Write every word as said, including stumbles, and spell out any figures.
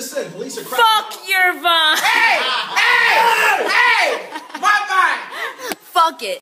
just said police are cracking. Fuck your Vine. Hey! Hey! Hey! My Vine! Fuck it.